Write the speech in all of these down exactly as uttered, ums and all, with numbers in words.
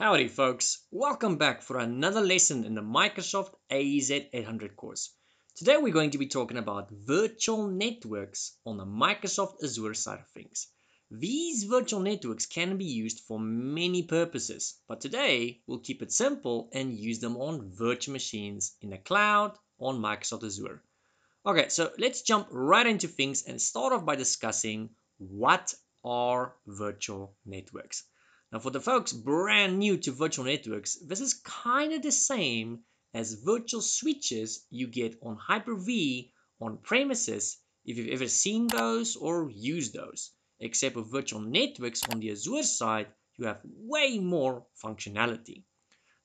Howdy folks, welcome back for another lesson in the Microsoft A Z eight hundred course. Today we're going to be talking about virtual networks on the Microsoft Azure side of things. These virtual networks can be used for many purposes, but today we'll keep it simple and use them on virtual machines in the cloud on Microsoft Azure. Okay, so let's jump right into things and start off by discussing what are virtual networks. Now for the folks brand new to virtual networks, this is kind of the same as virtual switches you get on Hyper-V on premises if you've ever seen those or used those. Except with virtual networks on the Azure side, you have way more functionality.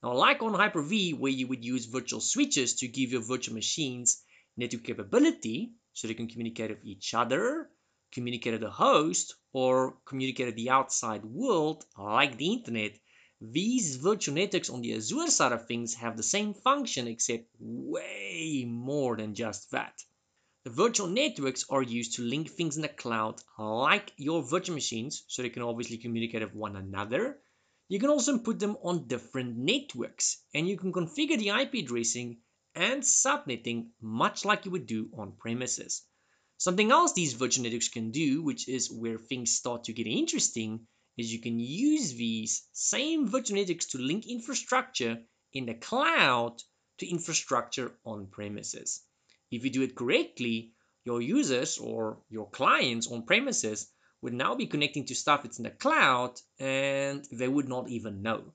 Now like on Hyper-V where you would use virtual switches to give your virtual machines network capability so they can communicate with each other, communicate at the host, or communicate at the outside world like the internet, these virtual networks on the Azure side of things have the same function except way more than just that. The virtual networks are used to link things in the cloud like your virtual machines so they can obviously communicate with one another. You can also put them on different networks and you can configure the I P addressing and subnetting much like you would do on premises. Something else these virtual networks can do, which is where things start to get interesting, is you can use these same virtual networks to link infrastructure in the cloud to infrastructure on premises. If you do it correctly, your users or your clients on premises would now be connecting to stuff that's in the cloud and they would not even know.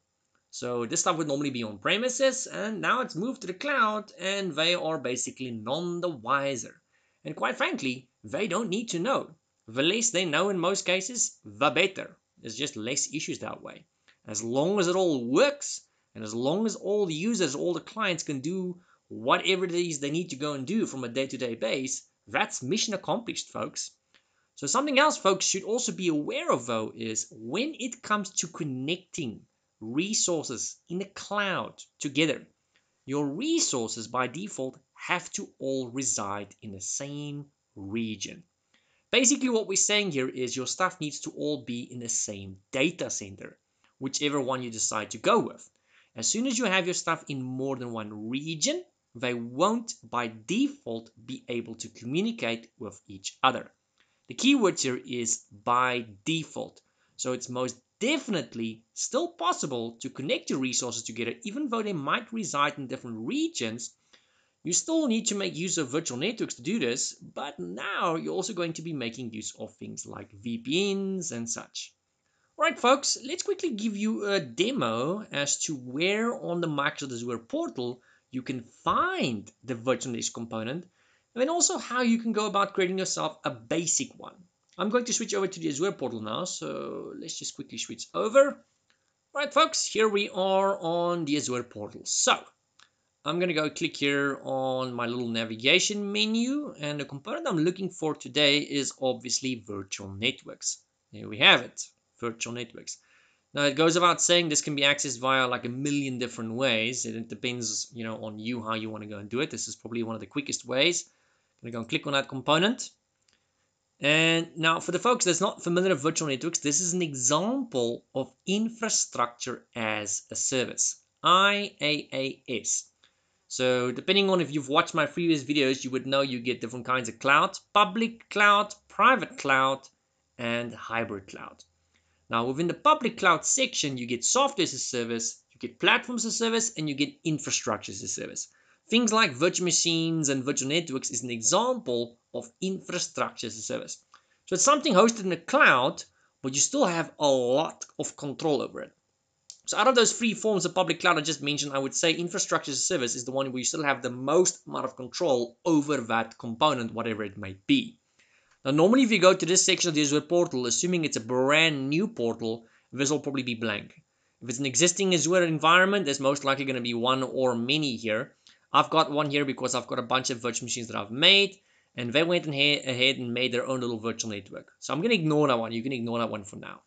So this stuff would normally be on premises and now it's moved to the cloud and they are basically none the wiser. And quite frankly, they don't need to know. The less they know in most cases, the better. There's just less issues that way. As long as it all works, and as long as all the users, all the clients can do whatever it is they need to go and do from a day-to-day base, that's mission accomplished, folks. So something else folks should also be aware of though is when it comes to connecting resources in the cloud together, your resources by default have to all reside in the same region. Basically what we're saying here is your stuff needs to all be in the same data center, whichever one you decide to go with. As soon as you have your stuff in more than one region, they won't by default be able to communicate with each other. The keyword here is by default. So it's most definitely still possible to connect your resources together even though they might reside in different regions. You still need to make use of virtual networks to do this, but now you're also going to be making use of things like V P Ns and such. Alright folks, let's quickly give you a demo as to where on the Microsoft Azure portal you can find the virtual networks component, and then also how you can go about creating yourself a basic one. I'm going to switch over to the Azure portal now, so let's just quickly switch over. Alright folks, here we are on the Azure portal. So I'm going to go click here on my little navigation menu, and the component I'm looking for today is obviously virtual networks. There we have it, virtual networks. Now it goes about saying this can be accessed via like a million different ways, and it depends, you know, on you how you want to go and do it. This is probably one of the quickest ways. I'm going to go and click on that component. And now for the folks that's not familiar with virtual networks, this is an example of infrastructure as a service, I A A S. So depending on if you've watched my previous videos, you would know you get different kinds of clouds, public cloud, private cloud, and hybrid cloud. Now within the public cloud section, you get software as a service, you get platforms as a service, and you get infrastructure as a service. Things like virtual machines and virtual networks is an example of infrastructure as a service. So it's something hosted in the cloud, but you still have a lot of control over it. So out of those three forms of public cloud I just mentioned, I would say infrastructure as a service is the one where you still have the most amount of control over that component, whatever it might be. Now normally if you go to this section of the Azure portal, assuming it's a brand new portal, this will probably be blank. If it's an existing Azure environment, there's most likely going to be one or many here. I've got one here because I've got a bunch of virtual machines that I've made, and they went ahead and made their own little virtual network. So I'm going to ignore that one. You can ignore that one for now.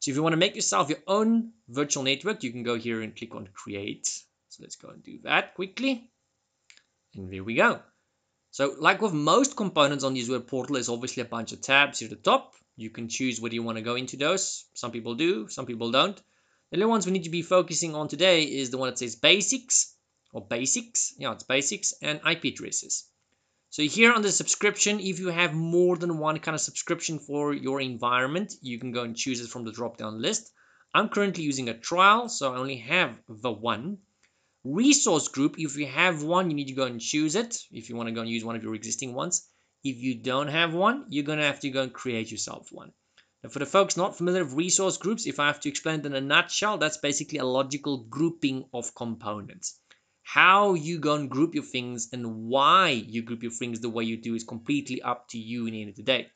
So if you want to make yourself your own virtual network, you can go here and click on create. So let's go and do that quickly. And there we go. So like with most components on the Azure portal, there's obviously a bunch of tabs here at the top. You can choose whether you want to go into those. Some people do, some people don't. The little ones we need to be focusing on today is the one that says basics or basics. Yeah, it's basics and I P addresses. So here on the subscription, if you have more than one kind of subscription for your environment, you can go and choose it from the drop-down list. I'm currently using a trial, so I only have the one. Resource group, if you have one, you need to go and choose it if you want to go and use one of your existing ones. If you don't have one, you're going to have to go and create yourself one. Now, for the folks not familiar with resource groups, if I have to explain it in a nutshell, that's basically a logical grouping of components. How you go and group your things and why you group your things the way you do is completely up to you in the end of the day.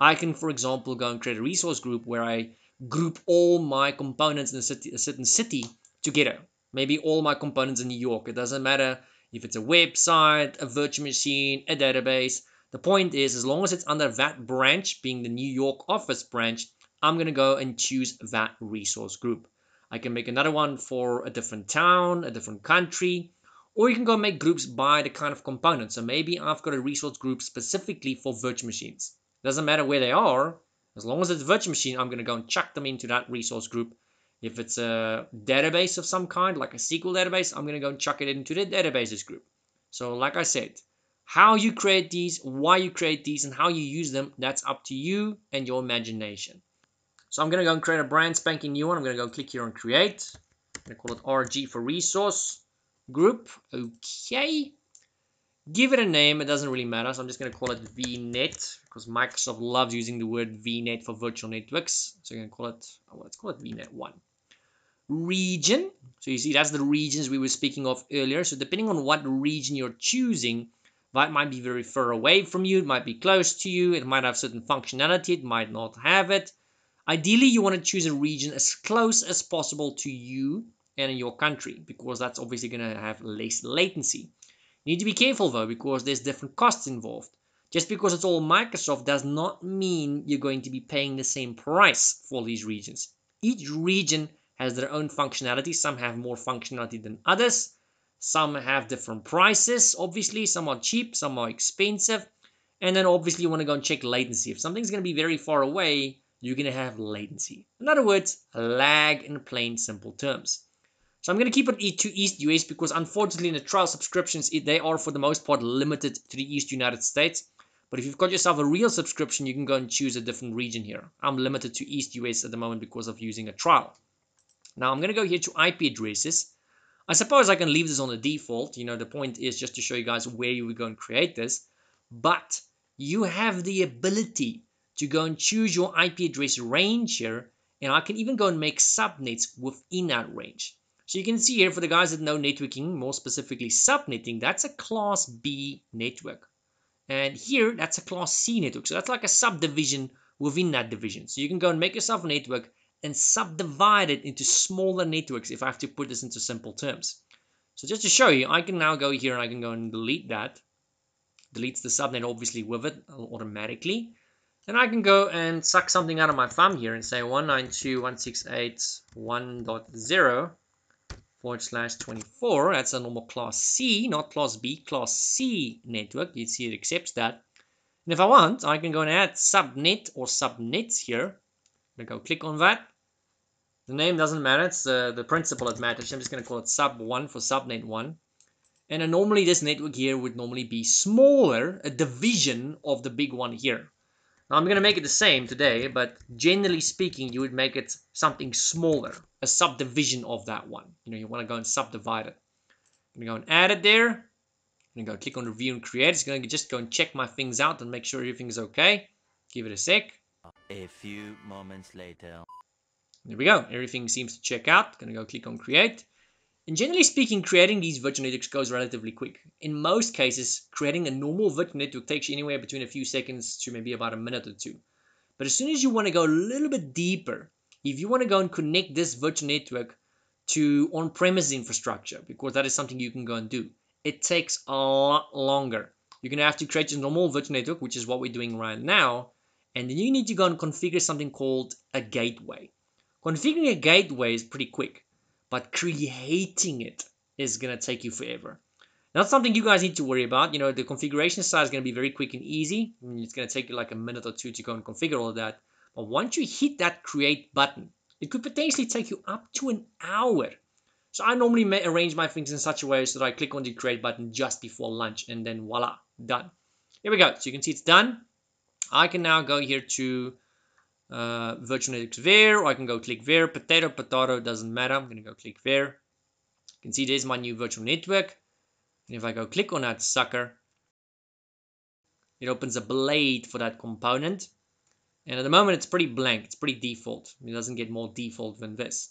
I can, for example, go and create a resource group where I group all my components in a, city, a certain city together. Maybe all my components in New York. It doesn't matter if it's a website, a virtual machine, a database. The point is, as long as it's under that branch, being the New York office branch, I'm going to go and choose that resource group. I can make another one for a different town, a different country, or you can go make groups by the kind of component. So maybe I've got a resource group specifically for virtual machines. It doesn't matter where they are. As long as it's a virtual machine, I'm going to go and chuck them into that resource group. If it's a database of some kind, like a S Q L database, I'm going to go and chuck it into the databases group. So like I said, how you create these, why you create these, and how you use them, that's up to you and your imagination. So I'm going to go and create a brand spanking new one. I'm going to go click here on create. I'm going to call it R G for resource group. Okay. Give it a name. It doesn't really matter. So I'm just going to call it V net because Microsoft loves using the word V net for virtual networks. So I'm going to call it, oh, let's call it V net one. Region. So you see, that's the regions we were speaking of earlier. So depending on what region you're choosing, that might be very far away from you. It might be close to you. It might have certain functionality. It might not have it. Ideally, you want to choose a region as close as possible to you and in your country, because that's obviously going to have less latency. You need to be careful, though, because there's different costs involved. Just because it's all Microsoft does not mean you're going to be paying the same price for these regions. Each region has their own functionality. Some have more functionality than others. Some have different prices, obviously. Some are cheap, some are expensive. And then, obviously, you want to go and check latency. If something's going to be very far away, you're going to have latency. In other words, lag in plain simple terms. So I'm going to keep it to East U S because unfortunately in the trial subscriptions, they are for the most part limited to the East United States. But if you've got yourself a real subscription, you can go and choose a different region here. I'm limited to East U S at the moment because of using a trial. Now I'm going to go here to I P addresses. I suppose I can leave this on the default. You know, the point is just to show you guys where you would go and create this. But you have the ability to go and choose your I P address range here, and I can even go and make subnets within that range. So you can see here for the guys that know networking, more specifically subnetting, that's a class B network. And here, that's a class C network. So that's like a subdivision within that division. So you can go and make yourself a network and subdivide it into smaller networks if I have to put this into simple terms. So just to show you, I can now go here and I can go and delete that. Deletes the subnet obviously with it automatically. And I can go and suck something out of my thumb here and say one ninety-two dot one sixty-eight dot one dot zero forward slash twenty-four. That's a normal class C, not class B, class C network. You see it accepts that. And if I want, I can go and add subnet or subnets here. I'm going to go click on that. The name doesn't matter. It's uh, the principle that matters. I'm just going to call it sub one for subnet one. And then normally this network here would normally be smaller, a division of the big one here. Now, I'm going to make it the same today, but generally speaking, you would make it something smaller, a subdivision of that one. You know, you want to go and subdivide it. I'm going to go and add it there. I'm going to go click on review and create. It's going to just go and check my things out and make sure everything's okay. Give it a sec. A few moments later. There we go. Everything seems to check out. Going to go click on create. And generally speaking, creating these virtual networks goes relatively quick. In most cases, creating a normal virtual network takes you anywhere between a few seconds to maybe about a minute or two. But as soon as you want to go a little bit deeper, if you want to go and connect this virtual network to on-premise infrastructure, because that is something you can go and do, it takes a lot longer. You're going to have to create your normal virtual network, which is what we're doing right now, and then you need to go and configure something called a gateway. Configuring a gateway is pretty quick. But creating it is going to take you forever. That's something you guys need to worry about. You know, the configuration side is going to be very quick and easy. It's going to take you like a minute or two to go and configure all of that. But once you hit that create button, It could potentially take you up to an hour. So I normally arrange my things in such a way so that I click on the create button just before lunch, and then voila, done. Here we go. So you can see it's done. I can now go here to uh, virtual networks there, or I can go click there. Potato, potato, doesn't matter. I'm going to go click there. You can see there's my new virtual network. And if I go click on that sucker, it opens a blade for that component. And at the moment, it's pretty blank. It's pretty default. It doesn't get more default than this.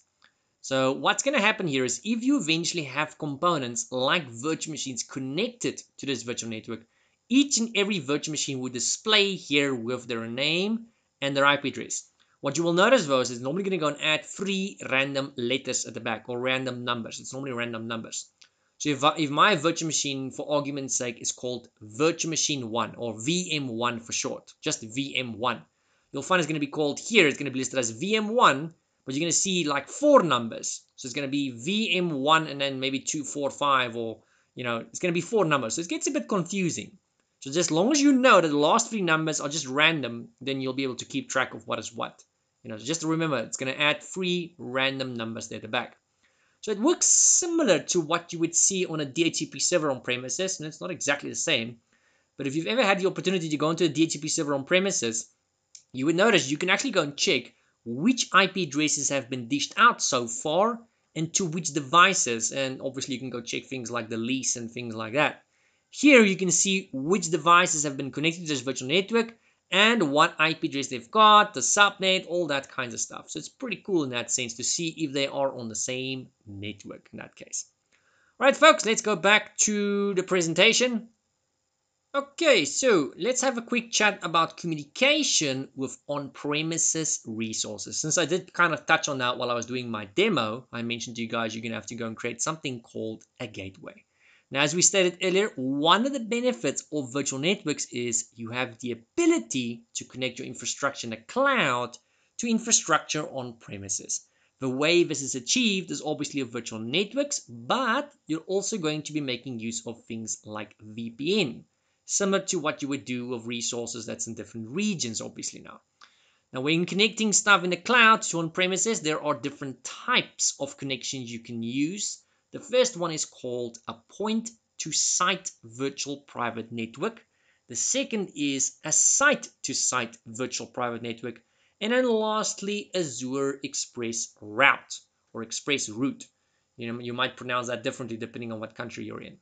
So what's going to happen here is if you eventually have components like virtual machines connected to this virtual network, each and every virtual machine will display here with their name and their I P address. What you will notice though is it's normally going to go and add three random letters at the back, or random numbers. It's normally random numbers. So if, I, if my virtual machine, for argument's sake, is called virtual machine one, or V M one for short, just V M one, you'll find it's going to be called here. It's going to be listed as V M one, but you're going to see like four numbers. So it's going to be V M one and then maybe two, four, five, or, you know, it's going to be four numbers. So it gets a bit confusing. So just as long as you know that the last three numbers are just random, then you'll be able to keep track of what is what. You know, so just remember, it's going to add three random numbers there at the back. So it works similar to what you would see on a D H C P server on premises, and it's not exactly the same. But if you've ever had the opportunity to go into a D H C P server on premises, you would notice you can actually go and check which I P addresses have been dished out so far and to which devices. And obviously you can go check things like the lease and things like that. Here you can see which devices have been connected to this virtual network and what I P address they've got, the subnet, all that kinds of stuff. So it's pretty cool in that sense to see if they are on the same network in that case. All right, folks, let's go back to the presentation. Okay, so let's have a quick chat about communication with on-premises resources. Since I did kind of touch on that while I was doing my demo, I mentioned to you guys, you're going to have to go and create something called a gateway. Now, as we stated earlier, one of the benefits of virtual networks is you have the ability to connect your infrastructure in the cloud to infrastructure on premises. The way this is achieved is obviously of virtual networks, but you're also going to be making use of things like V P N, similar to what you would do with resources that's in different regions, obviously now. Now, when connecting stuff in the cloud to on premises, there are different types of connections you can use. The first one is called a point-to-site virtual private network. The second is a site-to-site virtual private network. And then lastly, Azure ExpressRoute or ExpressRoute. You know, you might pronounce that differently depending on what country you're in.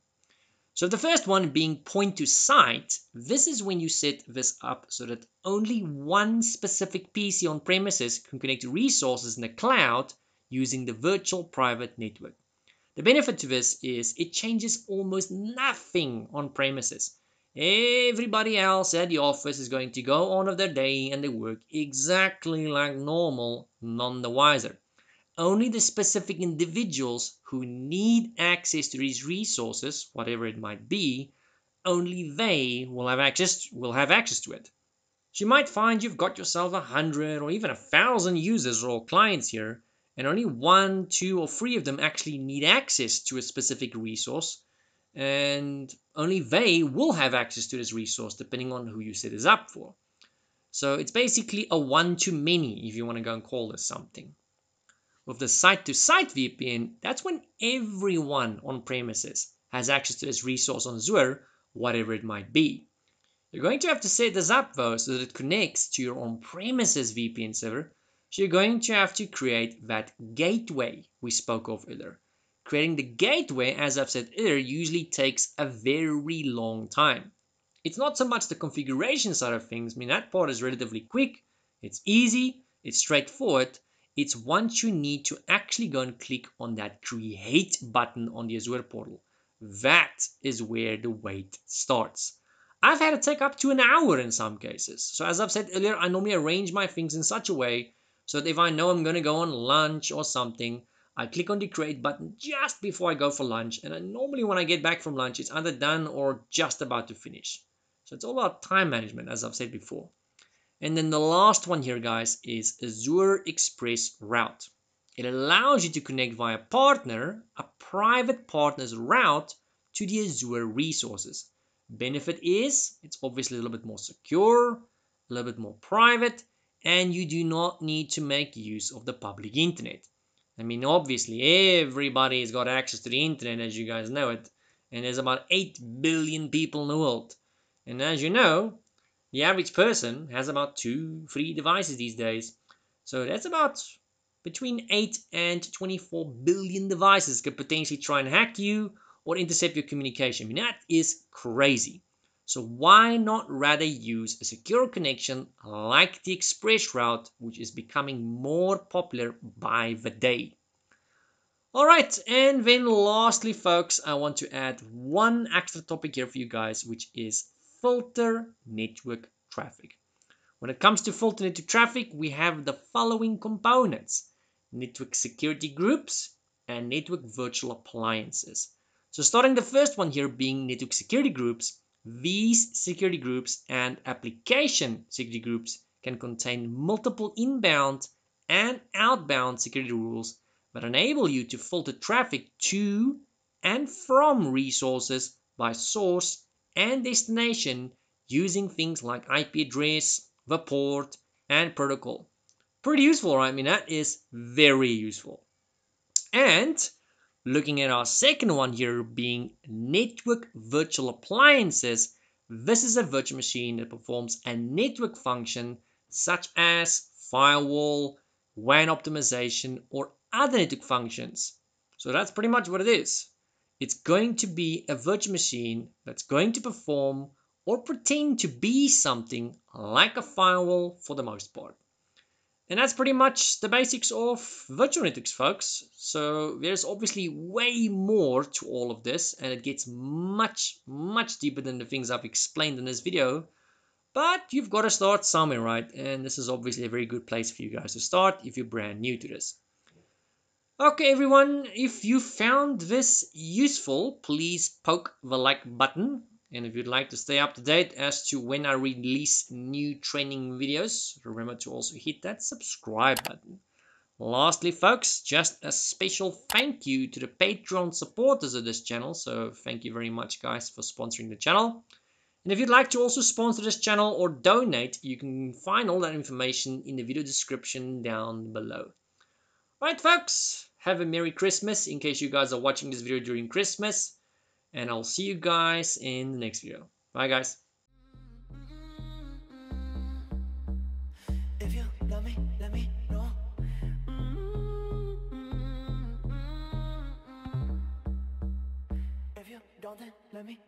So the first one being point-to-site, this is when you set this up so that only one specific P C on premises can connect to resources in the cloud using the virtual private network. The benefit to this is it changes almost nothing on premises. Everybody else at the office is going to go on of their day and they work exactly like normal, none the wiser. Only the specific individuals who need access to these resources, whatever it might be, only they will have access, will have access to it. So you might find you've got yourself a hundred or even a thousand users or clients here, and only one, two, or three of them actually need access to a specific resource, and only they will have access to this resource depending on who you set this up for. So it's basically a one-to-many, if you want to go and call this something. With the site-to-site V P N, that's when everyone on premises has access to this resource on Azure, whatever it might be. You're going to have to set this up though so that it connects to your on-premises V P N server. So you're going to have to create that gateway we spoke of earlier. Creating the gateway, as I've said earlier, usually takes a very long time. It's not so much the configuration side of things. I mean, that part is relatively quick. It's easy. It's straightforward. It's once you need to actually go and click on that create button on the Azure portal. That is where the wait starts. I've had it take up to an hour in some cases. So as I've said earlier, I normally arrange my things in such a way so that if I know I'm going to go on lunch or something, I click on the create button just before I go for lunch. And I normally, when I get back from lunch, it's either done or just about to finish. So it's all about time management, as I've said before. And then the last one here, guys, is Azure ExpressRoute. It allows you to connect via partner, a private partner's route, to the Azure resources. Benefit is it's obviously a little bit more secure, a little bit more private, and you do not need to make use of the public internet. I mean, obviously, everybody's got access to the internet, as you guys know it, and there's about eight billion people in the world. And as you know, the average person has about two, three devices these days. So that's about between eight and twenty-four billion devices could potentially try and hack you or intercept your communication. I mean, that is crazy. So why not rather use a secure connection like the Express Route, which is becoming more popular by the day? All right, and then lastly, folks, I want to add one extra topic here for you guys, which is filter network traffic. When it comes to filter network traffic, we have the following components: network security groups and network virtual appliances. So starting the first one here being network security groups, these security groups and application security groups can contain multiple inbound and outbound security rules that enable you to filter traffic to and from resources by source and destination using things like I P address, the port, and protocol. Pretty useful, right? I mean, that is very useful. And looking at our second one here being network virtual appliances, this is a virtual machine that performs a network function such as firewall, W A N optimization, or other network functions. So that's pretty much what it is. It's going to be a virtual machine that's going to perform or pretend to be something like a firewall for the most part. And that's pretty much the basics of virtual networks, folks. So there's obviously way more to all of this, and it gets much, much deeper than the things I've explained in this video. But you've got to start somewhere, right? And this is obviously a very good place for you guys to start if you're brand new to this. Okay, everyone, if you found this useful, please poke the like button. And if you'd like to stay up to date as to when I release new training videos, remember to also hit that subscribe button. Lastly, folks, just a special thank you to the Patreon supporters of this channel. So thank you very much, guys, for sponsoring the channel. And if you'd like to also sponsor this channel or donate, you can find all that information in the video description down below. All right, folks, have a Merry Christmas in case you guys are watching this video during Christmas. And I'll see you guys in the next video. Bye, guys. If you love me, let me know. If you don't, then let me